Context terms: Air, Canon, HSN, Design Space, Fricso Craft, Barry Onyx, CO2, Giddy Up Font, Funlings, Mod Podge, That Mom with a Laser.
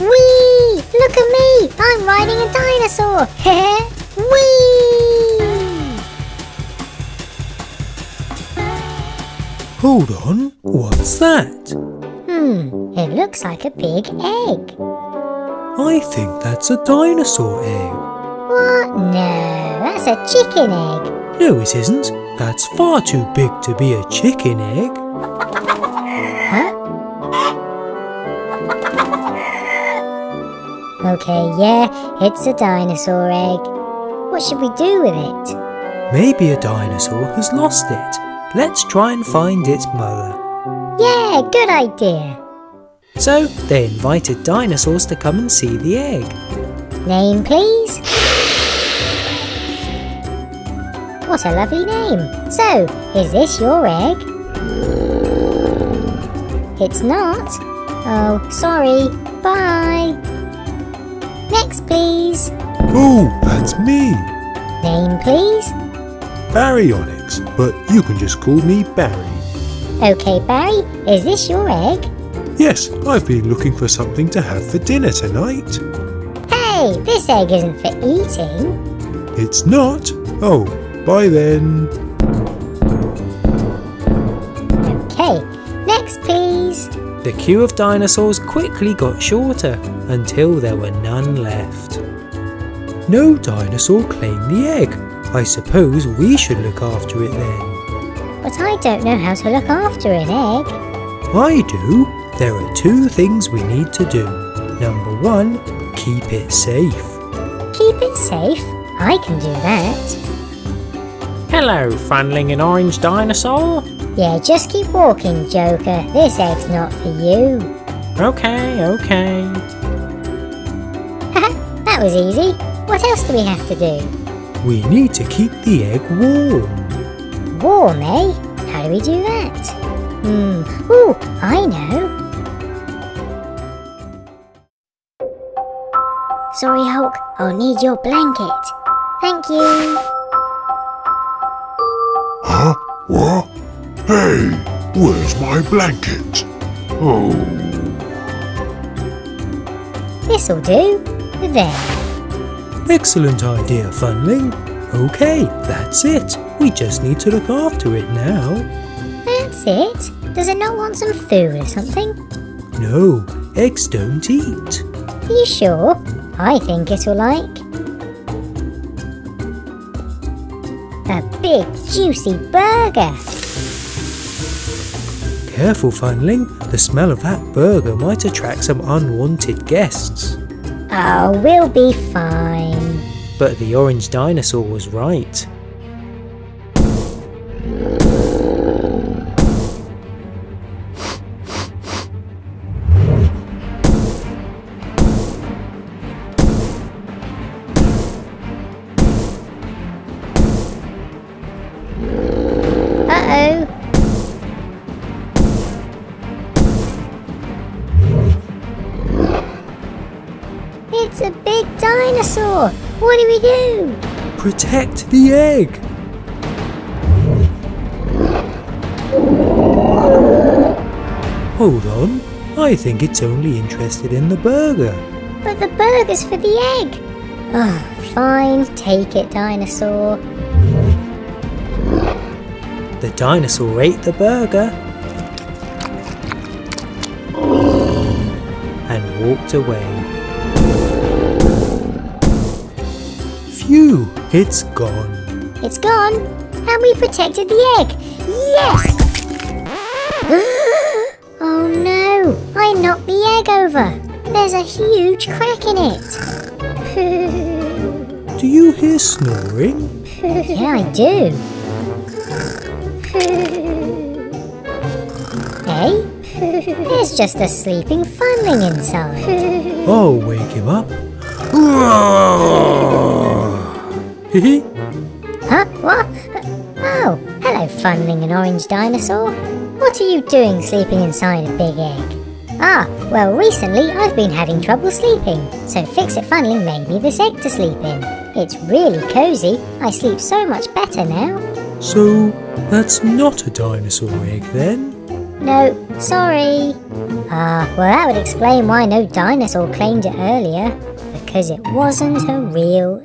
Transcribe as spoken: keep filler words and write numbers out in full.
Whee! Look at me! I'm riding a dinosaur! Whee! Hold on, what's that? Hmm, it looks like a big egg. I think that's a dinosaur egg. What? No, that's a chicken egg. No, it isn't. That's far too big to be a chicken egg. Okay, yeah, it's a dinosaur egg. What should we do with it? Maybe a dinosaur has lost it. Let's try and find its mother. Yeah, good idea. So, they invited dinosaurs to come and see the egg. Name, please? What a lovely name. So, is this your egg? It's not. Oh, sorry. Bye. Next, please. Oh, that's me. Name, please? Barry Onyx, but you can just call me Barry. Okay, Barry, is this your egg? Yes, I've been looking for something to have for dinner tonight. Hey, this egg isn't for eating. It's not. Oh, bye then. Okay, next, please. The queue of dinosaurs quickly got shorter, until there were none left. No dinosaur claimed the egg. I suppose we should look after it then. But I don't know how to look after an egg. I do. There are two things we need to do. Number one, keep it safe. Keep it safe? I can do that. Hello, Funling and Orange Dinosaur. Yeah, just keep walking, Joker. This egg's not for you. Okay, okay. Haha, that was easy. What else do we have to do? We need to keep the egg warm. Warm, eh? How do we do that? Hmm, ooh, I know. Sorry, Hulk, I'll need your blanket. Thank you. Huh? What? Hey, where's my blanket? Oh. This'll do. There. Excellent idea, Funling. Okay, that's it. We just need to look after it now. That's it? Does it not want some food or something? No, eggs don't eat. Are you sure? I think it'll like a big, juicy burger. Careful, Funling. The smell of that burger might attract some unwanted guests. Oh, we'll be fine. But the orange dinosaur was right. Uh-oh. It's a big dinosaur! What do we do? Protect the egg! Hold on, I think it's only interested in the burger. But the burger's for the egg! Oh, fine, take it, dinosaur. The dinosaur ate the burger and walked away. Phew, it's gone. It's gone? And we protected the egg. Yes! Oh no, I knocked the egg over. There's a huge crack in it. Do you hear snoring? Yeah, I do. Hey, there's just a sleeping Funling inside. Oh, wake him up. Huh? What? Oh, hello, Funling and Orange Dinosaur. What are you doing sleeping inside a big egg? Ah, well, recently I've been having trouble sleeping, so Fix It Funling made me this egg to sleep in. It's really cozy. I sleep so much better now. So, that's not a dinosaur egg then? No, sorry. Ah, uh, well that would explain why no dinosaur claimed it earlier, because it wasn't a real